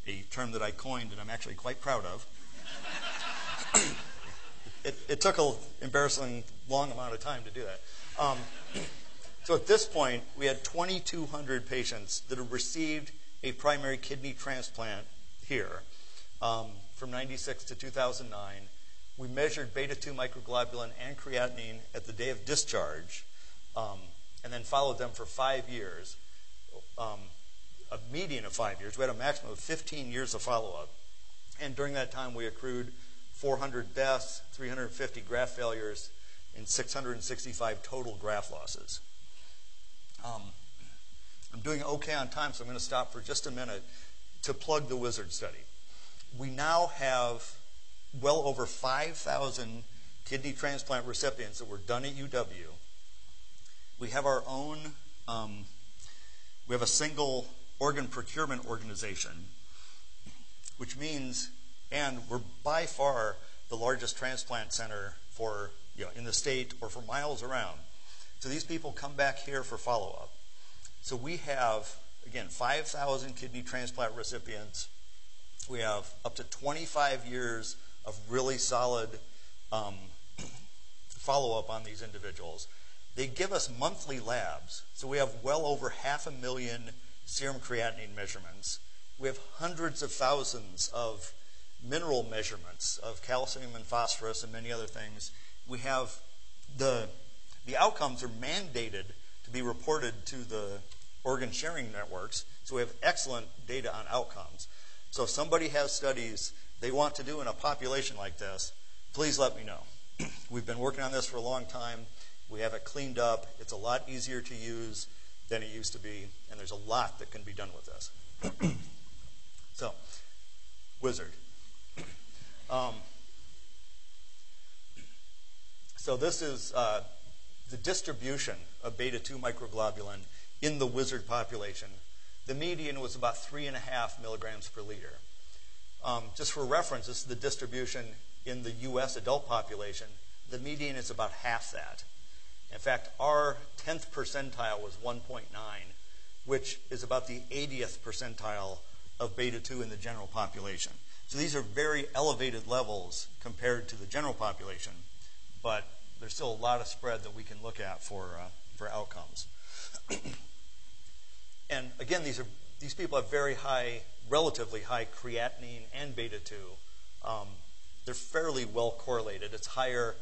a term that I coined and I'm actually quite proud of. it, it took an embarrassingly long amount of time to do that. Um, so at this point, we had twenty-two hundred patients that had received a primary kidney transplant here um, from ninety-six to two thousand nine. We measured beta two microglobulin and creatinine at the day of discharge, um, and then followed them for five years, um, a median of five years. We had a maximum of fifteen years of follow-up. And during that time, we accrued four hundred deaths, three hundred fifty graft failures, and six hundred sixty-five total graft losses. Um, I'm doing okay on time, so I'm going to stop for just a minute to plug the WIZARD study. We now have well over five thousand kidney transplant recipients that were done at U W. We have our own, um, we have a single organ procurement organization, which means, and we're by far the largest transplant center for, you know, in the state or for miles around. So these people come back here for follow-up. So we have, again, five thousand kidney transplant recipients. We have up to twenty-five years of really solid um, follow-up on these individuals. They give us monthly labs, so we have well over half a million serum creatinine measurements. We have hundreds of thousands of mineral measurements of calcium and phosphorus and many other things. We have the, the outcomes are mandated to be reported to the organ sharing networks, so we have excellent data on outcomes. So if somebody has studies they want to do in a population like this, please let me know. We've been working on this for a long time. We have it cleaned up. It's a lot easier to use than it used to be, and there's a lot that can be done with this. So, WIZARD. Um, so this is uh, the distribution of beta two microglobulin in the WIZARD population. The median was about three and a half milligrams per liter. Um, just for reference, this is the distribution in the U S adult population. The median is about half that. In fact, our tenth percentile was one point nine, which is about the eightieth percentile of beta two in the general population. So these are very elevated levels compared to the general population, but there's still a lot of spread that we can look at for, uh, for outcomes. And again, these are these people have very high, relatively high creatinine and beta two. Um, they're fairly well correlated. It's higher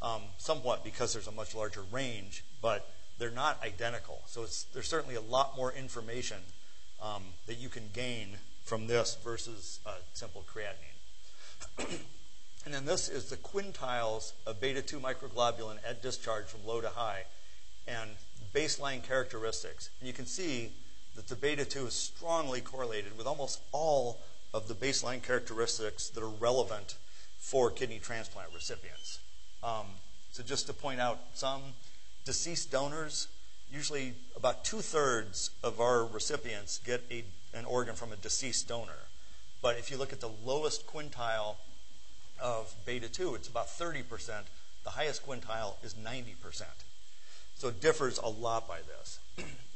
um, somewhat because there's a much larger range, but they're not identical. So it's, there's certainly a lot more information um, that you can gain from this versus uh, simple creatinine. And then this is the quintiles of beta two microglobulin at discharge from low to high and baseline characteristics. And you can see that the beta two is strongly correlated with almost all of the baseline characteristics that are relevant for kidney transplant recipients. Um, so just to point out some, deceased donors, usually about two-thirds of our recipients get a, an organ from a deceased donor. But if you look at the lowest quintile of beta two, it's about thirty percent. The highest quintile is ninety percent. So it differs a lot by this.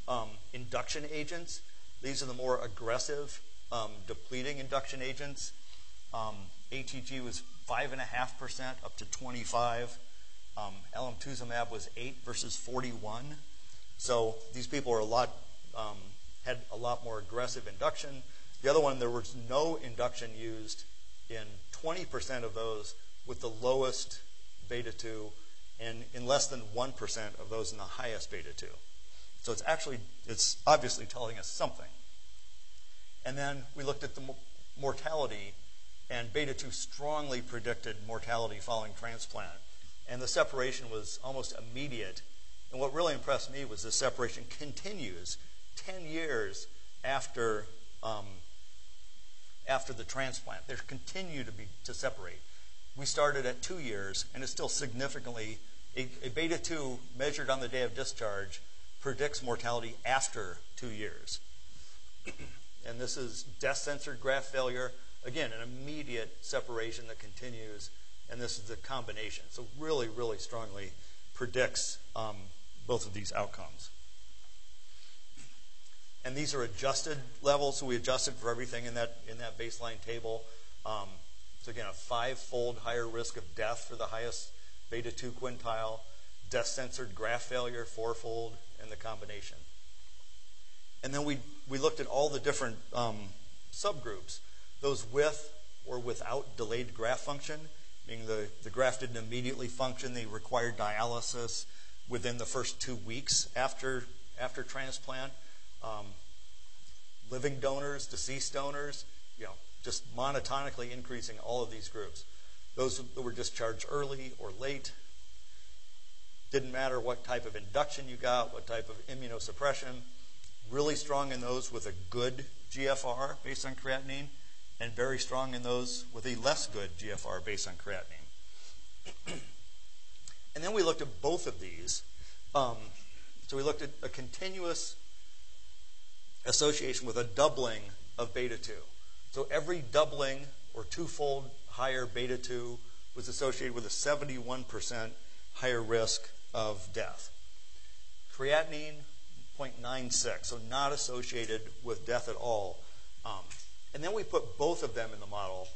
Um, induction agents, these are the more aggressive um, depleting induction agents. Um, A T G was five point five percent up to twenty-five. Um, alemtuzumab was eight versus forty-one. So these people are a lot, um, had a lot more aggressive induction. The other one, there was no induction used in twenty percent of those with the lowest beta two and in less than one percent of those in the highest beta two. So it's actually, it's obviously telling us something. And then we looked at the mo mortality, and beta two strongly predicted mortality following transplant. And the separation was almost immediate. And what really impressed me was the separation continues ten years after, um, after the transplant. They continue to, be, to separate. We started at two years, and it's still significantly, a, a beta two measured on the day of discharge predicts mortality after two years. And this is death-censored graft failure. Again, an immediate separation that continues, and this is the combination. So really, really strongly predicts um, both of these outcomes. And these are adjusted levels, so we adjusted for everything in that, in that baseline table. Um, so again, a five-fold higher risk of death for the highest beta two quintile, death-censored graft failure, four-fold, and the combination. And then we, we looked at all the different um, subgroups, those with or without delayed graft function, meaning the, the graft didn't immediately function, they required dialysis within the first two weeks after, after transplant, um, living donors, deceased donors, you know, just monotonically increasing all of these groups. Those that were discharged early or late, didn't matter what type of induction you got, what type of immunosuppression, really strong in those with a good G F R based on creatinine, and very strong in those with a less good G F R based on creatinine. And then we looked at both of these. Um, so we looked at a continuous association with a doubling of beta two. So every doubling or twofold higher beta two was associated with a seventy-one percent higher risk of death. Creatinine, zero point nine six, so not associated with death at all. Um, and then we put both of them in the model,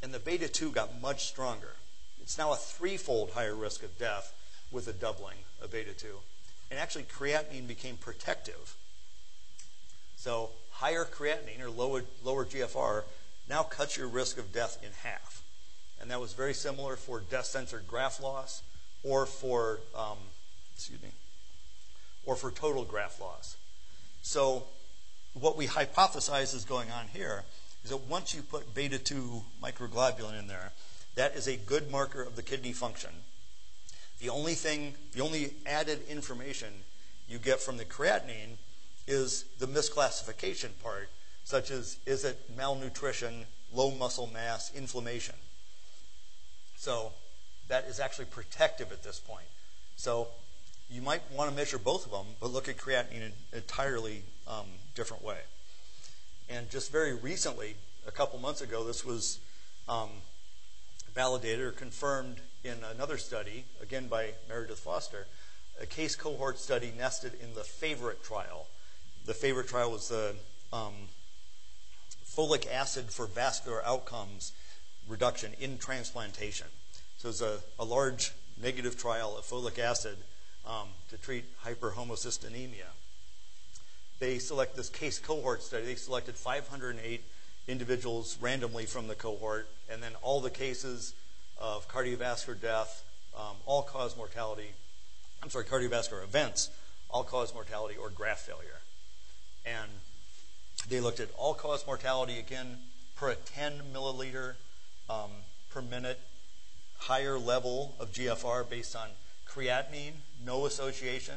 and the beta two got much stronger. It's now a threefold higher risk of death with a doubling of beta two. And actually, creatinine became protective. So higher creatinine or lower, lower G F R now cuts your risk of death in half. And that was very similar for death-censored graft loss, or for, um, excuse me, or for total graft loss. So what we hypothesize is going on here is that once you put beta two microglobulin in there, that is a good marker of the kidney function. The only thing, the only added information you get from the creatinine is the misclassification part, such as, is it malnutrition, low muscle mass, inflammation? So that is actually protective at this point. So you might want to measure both of them, but look at creatinine in an entirely um, different way. And just very recently, a couple months ago, this was um, validated or confirmed in another study, again by Meredith Foster, a case cohort study nested in the FAVORITE trial. The FAVORITE trial was the um, folic acid for vascular outcomes reduction in transplantation. So it's a, a large negative trial of folic acid um, to treat hyperhomocysteinemia. they select this case cohort study. They selected five hundred eight individuals randomly from the cohort, and then all the cases of cardiovascular death, um, all-cause mortality, I'm sorry, cardiovascular events, all-cause mortality, or graft failure. And they looked at all-cause mortality, again, per a ten milliliter um, per minute higher level of G F R based on creatinine, no association.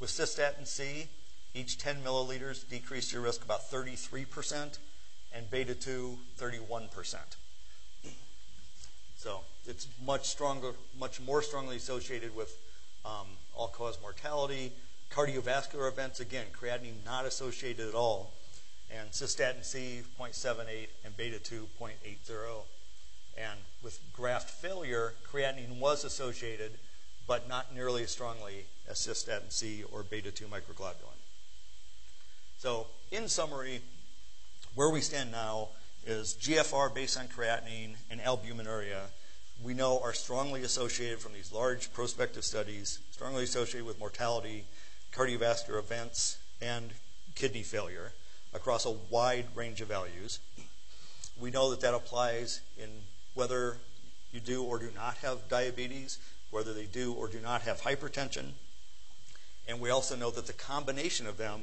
With cystatin C, each ten milliliters decreased your risk about thirty-three percent, and beta two, thirty-one percent. So it's much stronger, much more strongly associated with um, all-cause mortality. Cardiovascular events, again, creatinine not associated at all. And cystatin C, zero point seven eight, and beta two, zero point eight zero. And with graft failure, creatinine was associated, but not nearly as strongly as cystatin C or beta two microglobulin. So in summary, where we stand now is G F R based on creatinine and albuminuria we know are strongly associated from these large prospective studies, strongly associated with mortality, cardiovascular events, and kidney failure across a wide range of values. We know that that applies in whether you do or do not have diabetes, whether they do or do not have hypertension. And we also know that the combination of them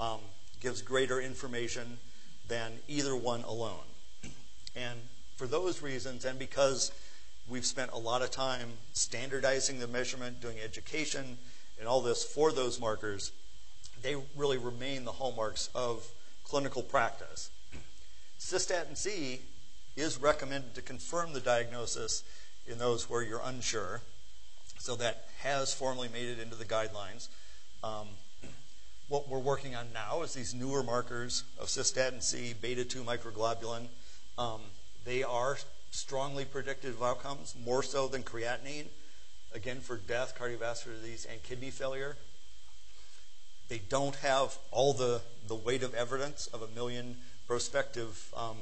um, gives greater information than either one alone. And for those reasons, and because we've spent a lot of time standardizing the measurement, doing education, and all this for those markers, they really remain the hallmarks of clinical practice. Cystatin C is recommended to confirm the diagnosis in those where you're unsure. So that has formally made it into the guidelines. Um, what we're working on now is these newer markers of cystatin C, beta two microglobulin. Um, they are strongly predictive of outcomes, more so than creatinine, again for death, cardiovascular disease, and kidney failure. They don't have all the, the weight of evidence of a million prospective um,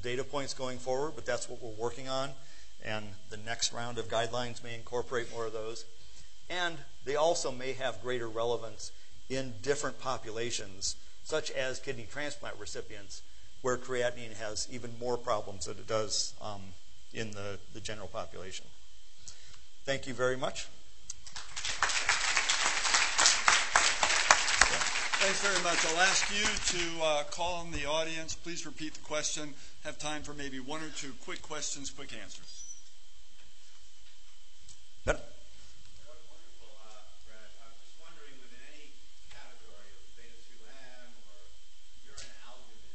data points going forward, but that's what we're working on. And the next round of guidelines may incorporate more of those. And they also may have greater relevance in different populations, such as kidney transplant recipients, where creatinine has even more problems than it does um, in the, the general population. Thank you very much. Thanks very much. I'll ask you to uh, call on the audience. Please repeat the question. Have time for maybe one or two quick questions, quick answers. Yep. Wonderful, uh, Brad. I was just wondering, within any category of beta two M or urine albumin,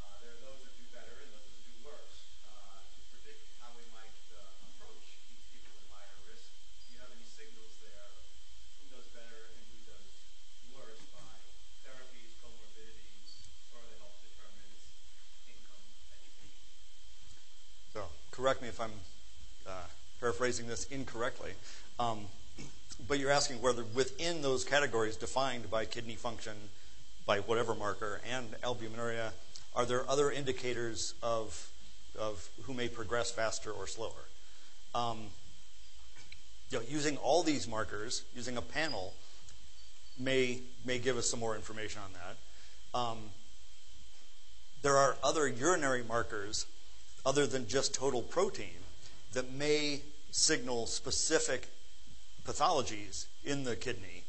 uh, there are those that do better and those that do worse. Uh, to predict how we might uh, approach these people with higher risk, do you have any signals there of who does better and who does worse by therapies, comorbidities, or that all determines income, education? So, correct me if I'm... Uh, paraphrasing this incorrectly, um, but you're asking whether within those categories defined by kidney function, by whatever marker, and albuminuria, are there other indicators of, of who may progress faster or slower? Um, you know, using all these markers, using a panel, may, may give us some more information on that. Um, there are other urinary markers other than just total protein that may signal specific pathologies in the kidney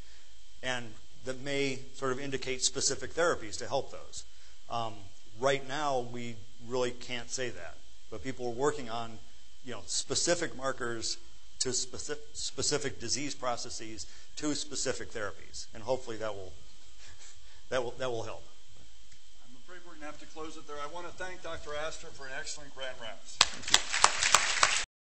and that may sort of indicate specific therapies to help those. Um, right now, we really can't say that, but people are working on, you know, specific markers to speci specific disease processes to specific therapies, and hopefully that will, that will, that will help. I'm afraid we're going to have to close it there. I want to thank Doctor Astor for an excellent grand rounds. Thank you.